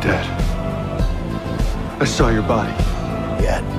dead. I saw your body. Yet.